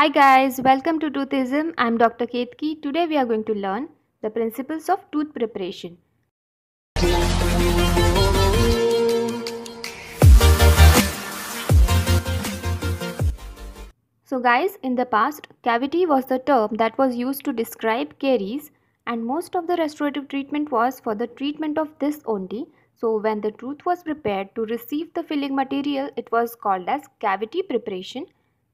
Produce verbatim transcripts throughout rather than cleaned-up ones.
Hi guys, welcome to Toothism. I am Doctor Ketki. Today we are going to learn the principles of tooth preparation. So guys, in the past, cavity was the term that was used to describe caries, and most of the restorative treatment was for the treatment of this only. So when the tooth was prepared to receive the filling material, it was called as cavity preparation.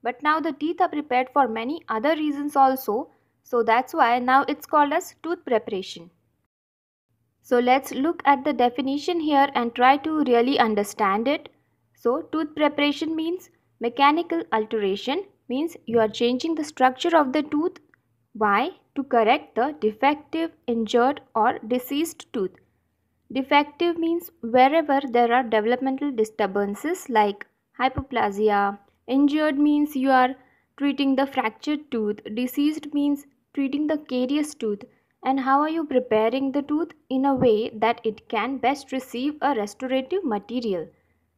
But now the teeth are prepared for many other reasons also. So that's why now it's called as tooth preparation. So let's look at the definition here and try to really understand it. So tooth preparation means mechanical alteration, means you are changing the structure of the tooth. Why? To correct the defective, injured or diseased tooth. Defective means wherever there are developmental disturbances like hypoplasia. Injured means you are treating the fractured tooth. Diseased means treating the carious tooth. And how are you preparing the tooth in a way that it can best receive a restorative material?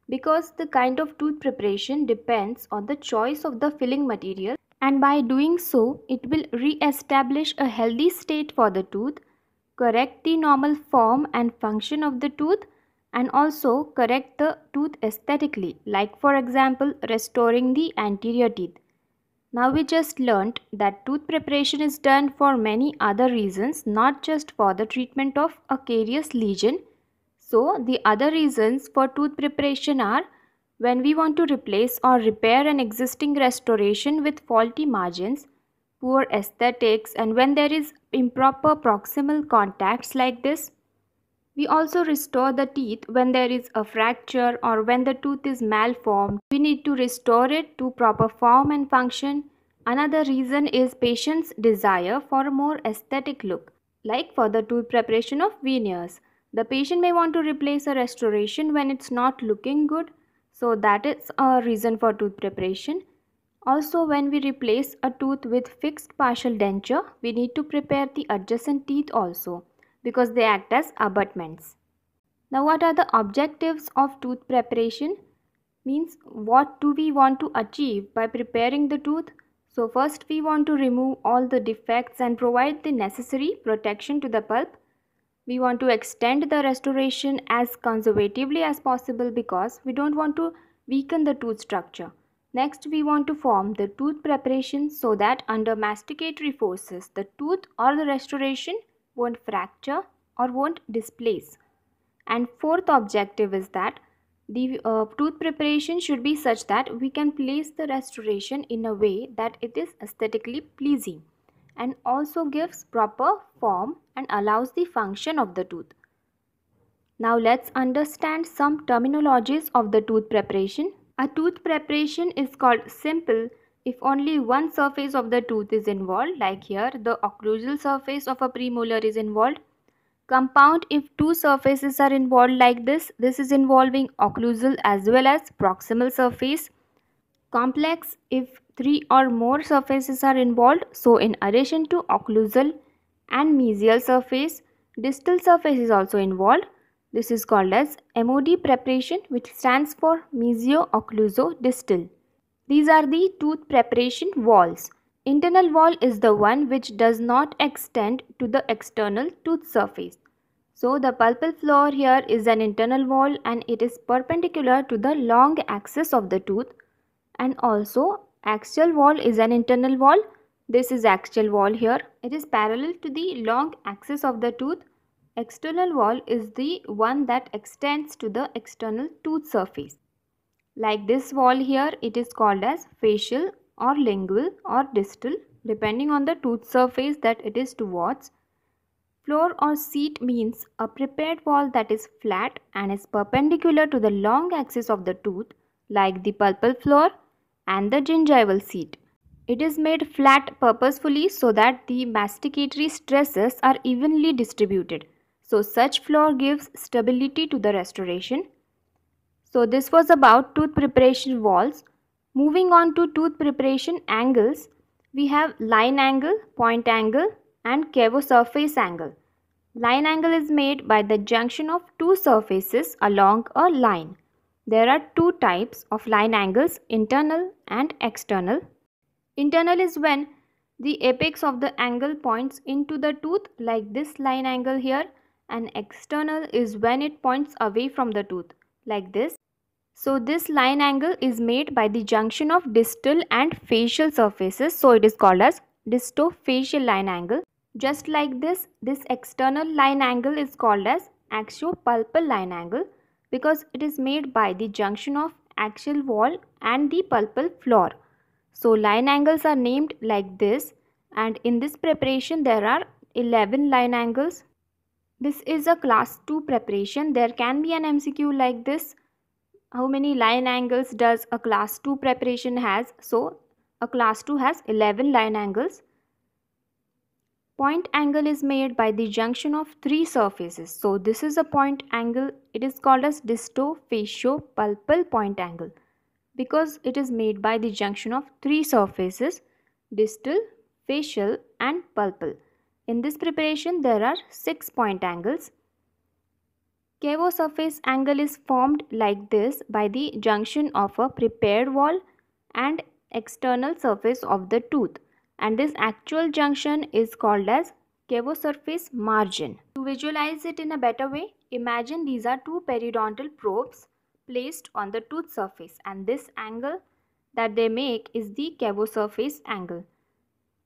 Because the kind of tooth preparation depends on the choice of the filling material, and by doing so, it will re-establish a healthy state for the tooth, correct the normal form and function of the tooth, and also correct the tooth aesthetically, like for example restoring the anterior teeth. Now we just learnt that tooth preparation is done for many other reasons, not just for the treatment of a carious lesion. So the other reasons for tooth preparation are when we want to replace or repair an existing restoration with faulty margins, poor aesthetics, and when there is improper proximal contacts like this. We also restore the teeth when there is a fracture or when the tooth is malformed. We need to restore it to proper form and function. Another reason is patient's desire for a more aesthetic look, like for the tooth preparation of veneers. The patient may want to replace a restoration when it's not looking good, so that is a reason for tooth preparation. Also, when we replace a tooth with fixed partial denture, we need to prepare the adjacent teeth also, because they act as abutments. Now, what are the objectives of tooth preparation? Means, what do we want to achieve by preparing the tooth? So, first we want to remove all the defects and provide the necessary protection to the pulp. We want to extend the restoration as conservatively as possible because we don't want to weaken the tooth structure. Next, we want to form the tooth preparation so that under masticatory forces, the tooth or the restoration won't fracture or won't displace. And fourth objective is that the uh, tooth preparation should be such that we can place the restoration in a way that it is aesthetically pleasing and also gives proper form and allows the function of the tooth. Now let's understand some terminologies of the tooth preparation. A tooth preparation is called simple if only one surface of the tooth is involved, like here the occlusal surface of a premolar is involved. Compound if two surfaces are involved, like this. This is involving occlusal as well as proximal surface. Complex if three or more surfaces are involved, so in addition to occlusal and mesial surface, distal surface is also involved. This is called as M O D preparation, which stands for mesio-occluso-distal. These are the tooth preparation walls. Internal wall is the one which does not extend to the external tooth surface. So the pulpal floor here is an internal wall and it is perpendicular to the long axis of the tooth. And also axial wall is an internal wall. This is axial wall here. It is parallel to the long axis of the tooth. External wall is the one that extends to the external tooth surface. Like this wall here, it is called as facial or lingual or distal, depending on the tooth surface that it is towards. Floor or seat means a prepared wall that is flat and is perpendicular to the long axis of the tooth, like the pulpal floor and the gingival seat. It is made flat purposefully so that the masticatory stresses are evenly distributed. So such floor gives stability to the restoration. So this was about tooth preparation walls. Moving on to tooth preparation angles, we have line angle, point angle and cavosurface angle. Line angle is made by the junction of two surfaces along a line. There are two types of line angles, internal and external. Internal is when the apex of the angle points into the tooth, like this line angle here, and external is when it points away from the tooth, like this. So this line angle is made by the junction of distal and facial surfaces, so it is called as distofacial line angle. Just like this, this external line angle is called as axiopulpal line angle because it is made by the junction of axial wall and the pulpal floor. So line angles are named like this, and in this preparation there are eleven line angles. This is a class two preparation. There can be an M C Q like this. How many line angles does a class two preparation has? So a class two has eleven line angles. Point angle is made by the junction of three surfaces. So this is a point angle. It is called as distofaciopulpal point angle because it is made by the junction of three surfaces, distal, facial and pulpal. In this preparation there are six point angles. Cavosurface angle is formed like this by the junction of a prepared wall and external surface of the tooth, and this actual junction is called as cavosurface margin. To visualize it in a better way, imagine these are two periodontal probes placed on the tooth surface, and this angle that they make is the cavosurface angle.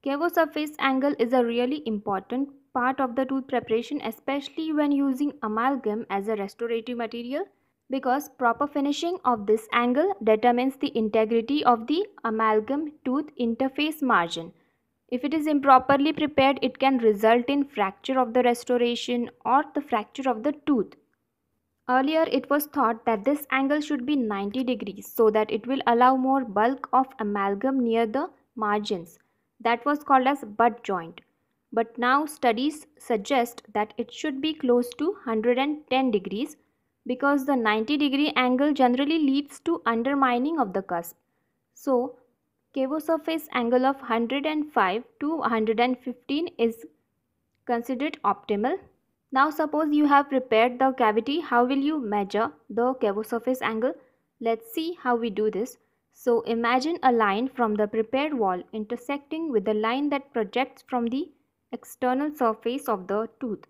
Cavosurface angle is a really important part of the tooth preparation, especially when using amalgam as a restorative material, because proper finishing of this angle determines the integrity of the amalgam tooth interface margin. If it is improperly prepared, it can result in fracture of the restoration or the fracture of the tooth. Earlier, it was thought that this angle should be ninety degrees so that it will allow more bulk of amalgam near the margins. That was called as butt joint. But now studies suggest that it should be close to one hundred ten degrees because the ninety degree angle generally leads to undermining of the cusp. So, cavosurface angle of one hundred five to one hundred fifteen is considered optimal. Now suppose you have prepared the cavity, how will you measure the cavosurface angle? Let's see how we do this. So imagine a line from the prepared wall intersecting with the line that projects from the external surface of the tooth.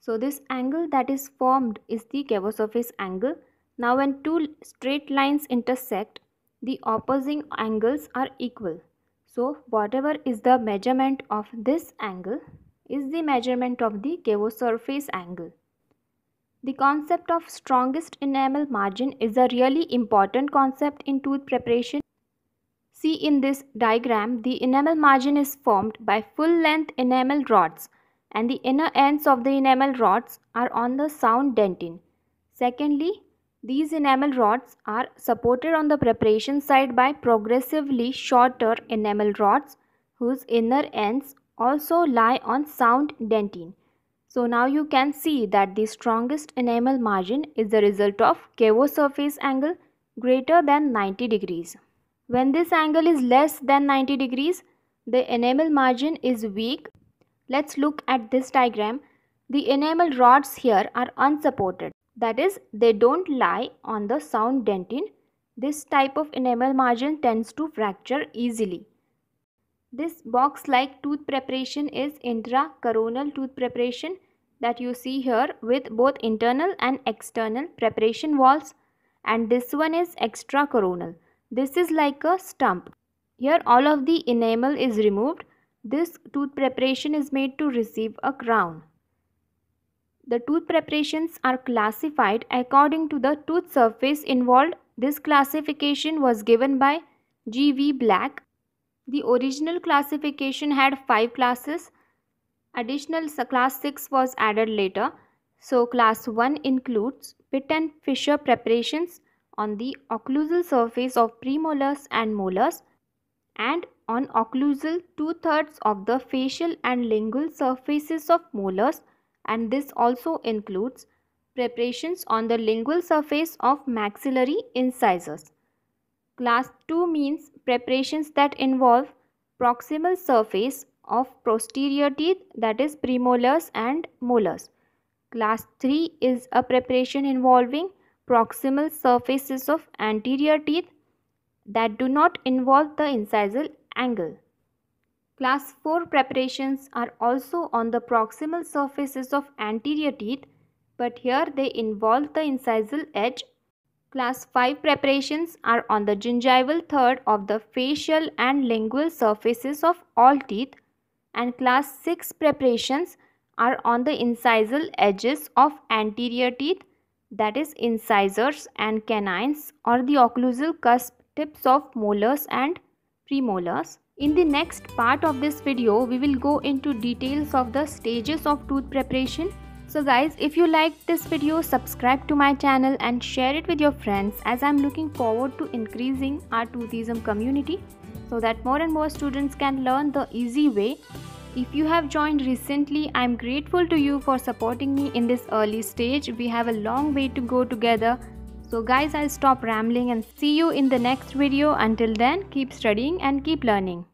So this angle that is formed is the cavosurface angle. Now when two straight lines intersect, the opposing angles are equal. So whatever is the measurement of this angle is the measurement of the cavosurface angle. The concept of strongest enamel margin is a really important concept in tooth preparation. See in this diagram, the enamel margin is formed by full-length enamel rods, and the inner ends of the enamel rods are on the sound dentin. Secondly, these enamel rods are supported on the preparation side by progressively shorter enamel rods whose inner ends also lie on sound dentin. So now you can see that the strongest enamel margin is the result of cavosurface angle greater than ninety degrees. When this angle is less than ninety degrees, the enamel margin is weak. Let's look at this diagram. The enamel rods here are unsupported. That is, they don't lie on the sound dentin. This type of enamel margin tends to fracture easily. This box-like tooth preparation is intracoronal tooth preparation that you see here with both internal and external preparation walls, and this one is extracoronal. This is like a stump. Here all of the enamel is removed. This tooth preparation is made to receive a crown. The tooth preparations are classified according to the tooth surface involved. This classification was given by G V Black. The original classification had five classes. Additional class six was added later. So class one includes pit and fissure preparations on the occlusal surface of premolars and molars, and on occlusal two-thirds of the facial and lingual surfaces of molars, and this also includes preparations on the lingual surface of maxillary incisors. Class two means preparations that involve proximal surface of posterior teeth, that is premolars and molars. Class three is a preparation involving proximal surfaces of anterior teeth that do not involve the incisal angle. Class four preparations are also on the proximal surfaces of anterior teeth, but here they involve the incisal edge. Class five preparations are on the gingival third of the facial and lingual surfaces of all teeth, and Class six preparations are on the incisal edges of anterior teeth, that is incisors and canines or the occlusal cusp tips of molars and premolars. In the next part of this video, we will go into details of the stages of tooth preparation. So guys, if you liked this video, subscribe to my channel and share it with your friends, as I am looking forward to increasing our toothism community so that more and more students can learn the easy way. If you have joined recently, I am grateful to you for supporting me in this early stage. We have a long way to go together. So guys, I'll stop rambling and see you in the next video. Until then, keep studying and keep learning.